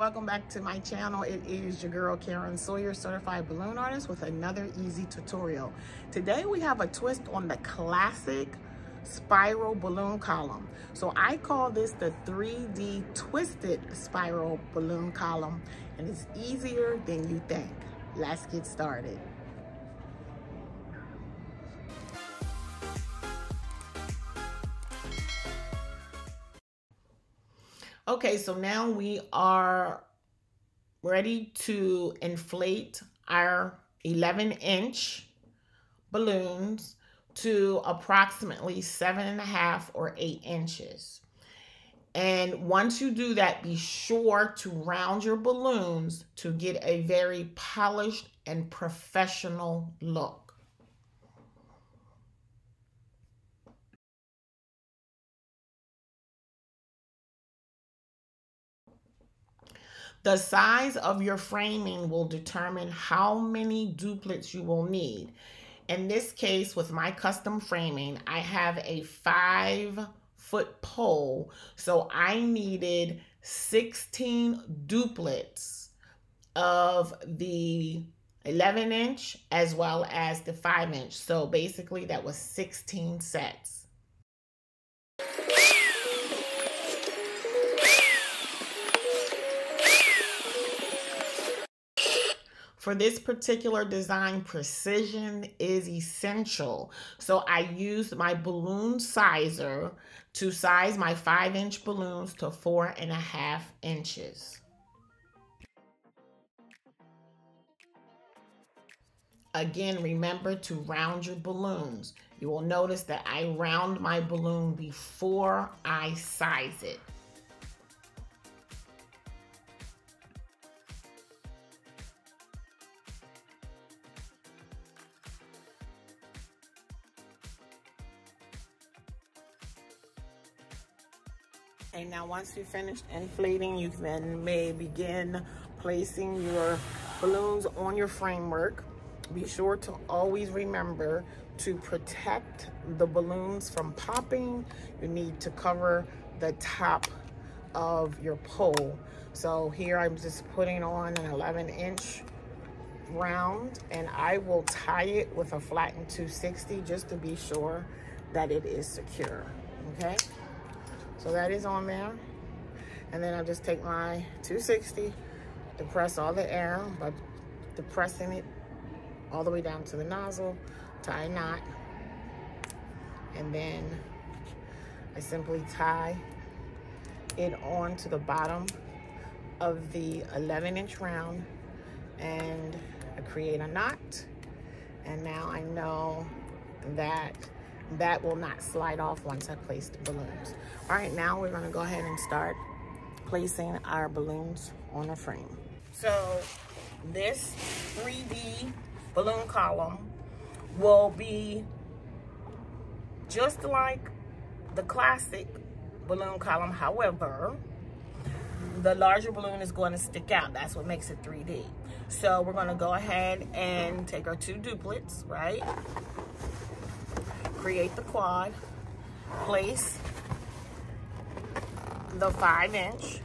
Welcome back to my channel. It is your girl Karen Sawyer, certified balloon artist, with another easy tutorial. Today we have a twist on the classic spiral balloon column. So I call this the 3D twisted spiral balloon column, and it's easier than you think. Let's get started. Okay, so now we are ready to inflate our 11-inch balloons to approximately 7.5 or 8 inches. And once you do that, be sure to round your balloons to get a very polished and professional look. The size of your framing will determine how many duplets you will need. In this case, with my custom framing, I have a 5-foot pole, so I needed 16 duplets of the 11-inch as well as the 5-inch. So basically that was 16 sets. For this particular design, precision is essential. So I used my balloon sizer to size my 5-inch balloons to 4.5 inches. Again, remember to round your balloons. You will notice that I round my balloon before I size it. And now once you finish inflating, you then may begin placing your balloons on your framework. Be sure to always remember to protect the balloons from popping. You need to cover the top of your pole. So here I'm just putting on an 11-inch round, and I will tie it with a flattened 260 just to be sure that it is secure, okay? So that is on there. And then I just take my 260, depress all the air by depressing it all the way down to the nozzle, tie a knot, and then I simply tie it on to the bottom of the 11-inch round, and I create a knot. And now I know that that will not slide off once I place the balloons. All right, now we're gonna go ahead and start placing our balloons on a frame. So this 3D balloon column will be just like the classic balloon column. However, the larger balloon is going to stick out. That's what makes it 3D. So we're gonna go ahead and take our 2 duplets, right? Create the quad, place the 5-inch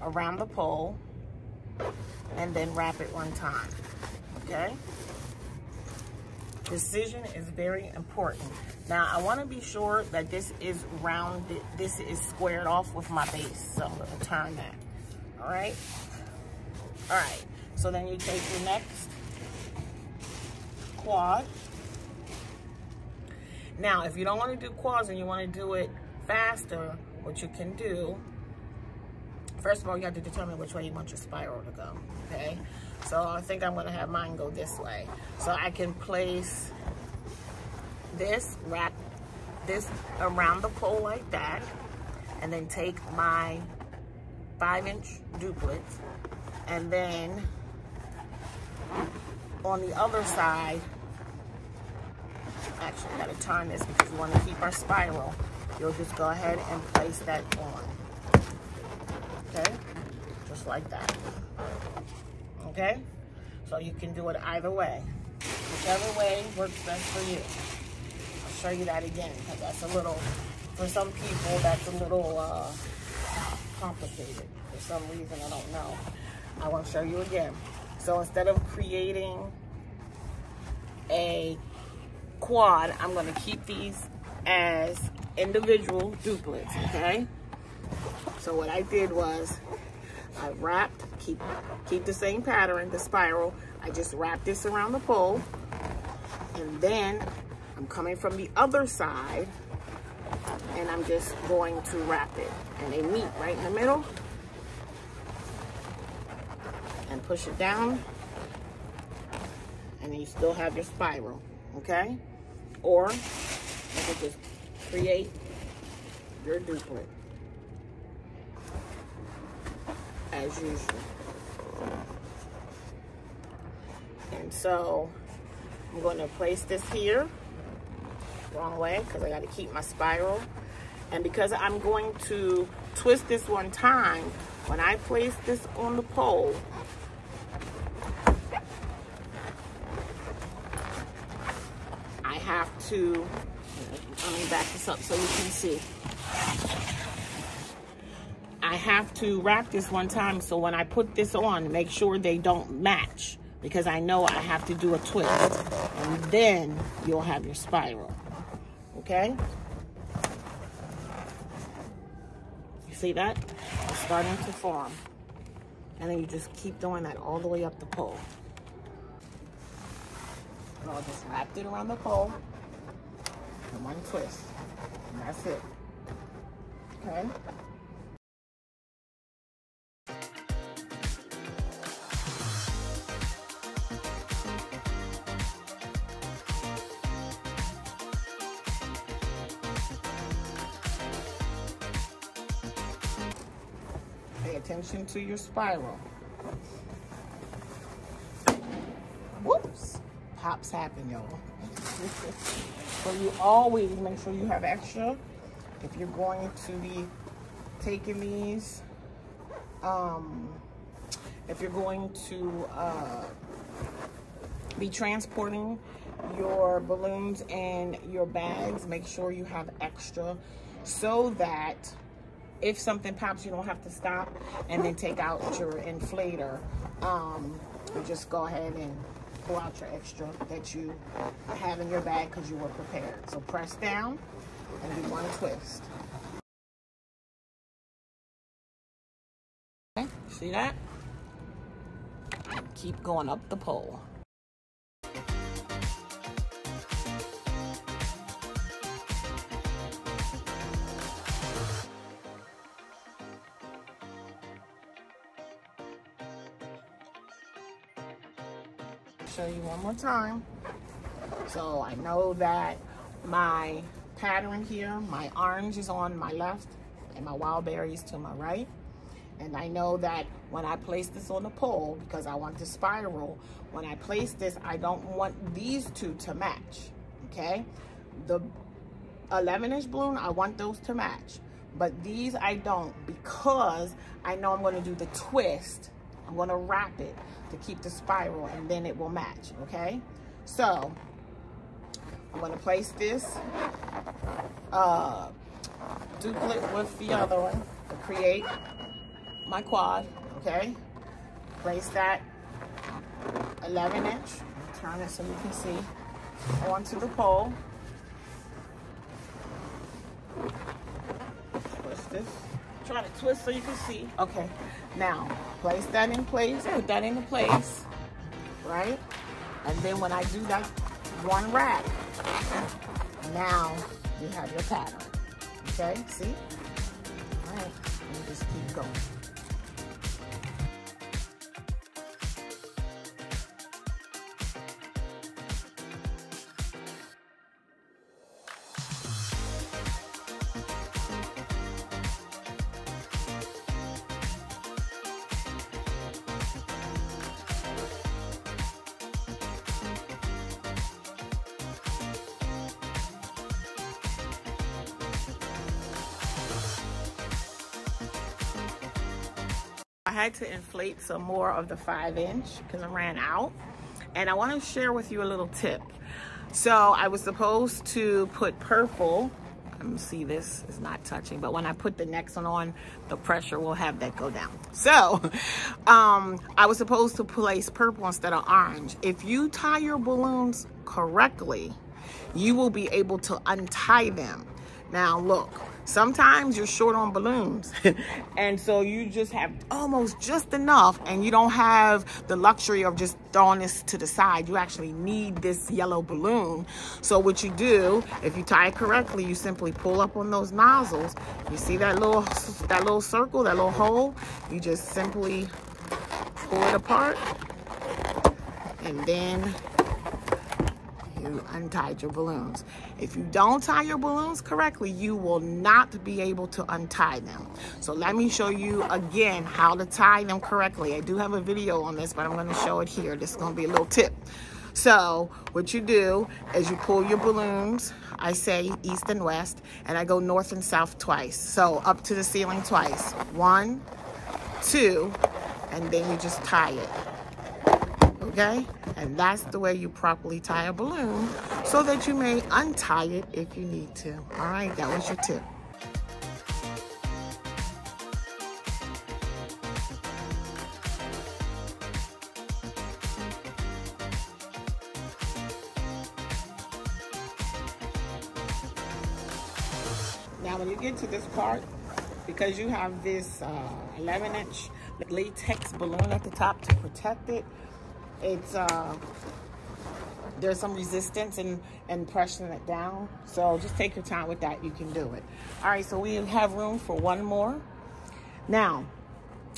around the pole, and then wrap it 1 time, okay? Precision is very important. Now, I wanna be sure that this is rounded, this is squared off with my base, so I'm gonna turn that, all right? All right, so then you take your next quad. Now, if you don't want to do quads and you want to do it faster, what you can do, first of all, you have to determine which way you want your spiral to go, okay? So I think I'm going to have mine go this way. So I can place this, wrap this around the pole like that, and then take my 5-inch duplet, and then on the other side, actually, I gotta turn this because we want to keep our spiral. You'll just go ahead and place that on. Okay? Just like that. Okay? So you can do it either way. Whichever way works best for you. I'll show you that again because that's a little, for some people, that's a little complicated. for some reason, I don't know. I want to show you again. So instead of creating a quad, I'm going to keep these as individual duplets, okay? So what I did was I wrapped, keep the same pattern, the spiral. I just wrapped this around the pole, and then I'm coming from the other side and I'm just going to wrap it, and they meet right in the middle, and push it down, and you still have your spiral, okay? Or you can just create your duplicate as usual. And so I'm going to place this here, wrong way, because I got to keep my spiral. And because I'm going to twist this one time, when I place this on the pole, I have to, let me back this up so you can see. I have to wrap this one time, so when I put this on, make sure they don't match, because I know I have to do a twist, and then you'll have your spiral, okay? You see that? It's starting to form. And then you just keep doing that all the way up the pole. And I'll just wrap it around the pole, and one twist, and that's it, okay? Attention to your spiral. Whoops, pops happen, y'all. So you always make sure you have extra. If you're going to be taking these, if you're going to be transporting your balloons and your bags, make sure you have extra so that if something pops, you don't have to stop and then take out your inflator. You just go ahead and pull out your extra that you have in your bag because you were prepared. So press down and do one twist. Okay, see that? And keep going up the pole. Show you one more time. So I know that my pattern here, my orange is on my left and my wild berries to my right. And I know that when I place this on the pole, because I want the spiral, when I place this, I don't want these two to match, okay? The 11-inch balloon, I want those to match, but these I don't, because I know I'm gonna do the twist. I'm gonna wrap it to keep the spiral, and then it will match, okay? So, I'm gonna place this duplicate with the other one to create my quad, okay? Place that 11-inch, turn it so you can see, onto the pole. Twist this. Try to twist so you can see. Okay, now place that in place, put that into place, right? And then when I do that one wrap, now you have your pattern, okay? See? All right, and you just keep going. I had to inflate some more of the 5-inch because I ran out, and I want to share with you a little tip. So I was supposed to put purple, You see this is not touching, but when I put the next one on, the pressure will have that go down. So I was supposed to place purple instead of orange. If you tie your balloons correctly, you will be able to untie them. Now look, sometimes you're short on balloons and so you just have almost just enough, and you don't have the luxury of just throwing this to the side. You actually need this yellow balloon. So what you do, if you tie it correctly, you simply pull up on those nozzles. You see that little circle, that little hole? You just simply pull it apart, and then you untied your balloons. If you don't tie your balloons correctly, you will not be able to untie them. So let me show you again how to tie them correctly. I do have a video on this, but I'm going to show it here. This is going to be a little tip. So what you do is you pull your balloons. I say east and west, and I go north and south twice. So up to the ceiling twice. 1, 2, and then you just tie it. Okay? And that's the way you properly tie a balloon, so that you may untie it if you need to. All right, that was your tip. Now, when you get to this part, because you have this 11-inch latex balloon at the top to protect it, it's there's some resistance and pressing it down, so just take your time with that. You can do it. All right, so we have room for one more. Now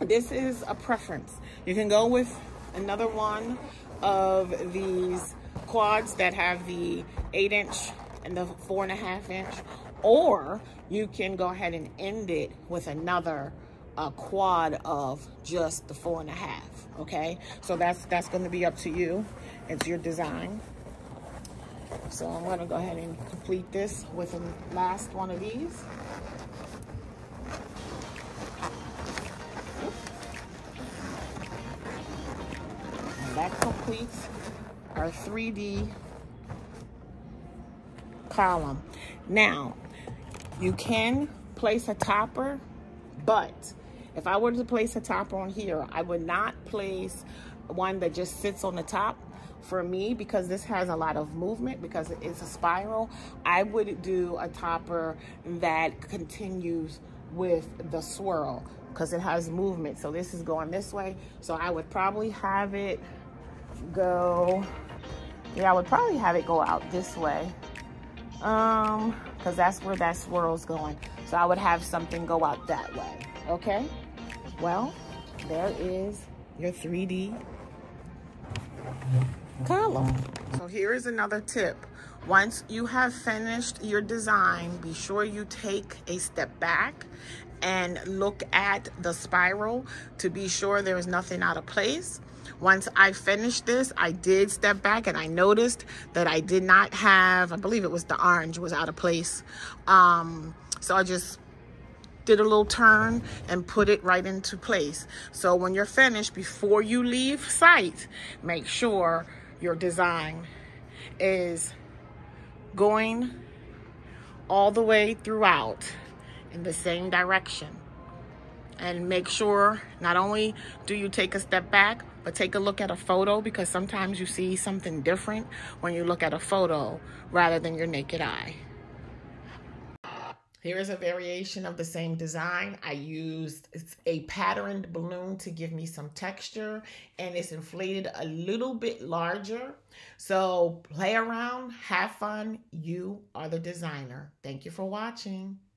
this is a preference. You can go with another one of these quads that have the 8-inch and the 4.5-inch, or you can go ahead and end it with another a quad of just the 4.5. Okay, so that's going to be up to you. It's your design. So I'm going to go ahead and complete this with the last one of these. And that completes our 3D column. Now you can place a topper, but if I were to place a topper on here, I would not place one that just sits on the top. For me, because this has a lot of movement, because it's a spiral, I would do a topper that continues with the swirl, because it has movement. So this is going this way. So I would probably have it go, yeah, I would probably have it go out this way, because that's where that swirl's going. So I would have something go out that way. Okay, well, there is your 3D column. So here is another tip. Once you have finished your design, be sure you take a step back and look at the spiral to be sure there is nothing out of place. Once I finished this, I did step back and I noticed that I did not have, I believe it was the orange was out of place. So I just did a little turn and put it right into place. So when you're finished, before you leave site, make sure your design is going all the way throughout in the same direction. And make sure not only do you take a step back, but take a look at a photo, because sometimes you see something different when you look at a photo rather than your naked eye. Here is a variation of the same design. I used a patterned balloon to give me some texture, and it's inflated a little bit larger. So play around, have fun. You are the designer. Thank you for watching.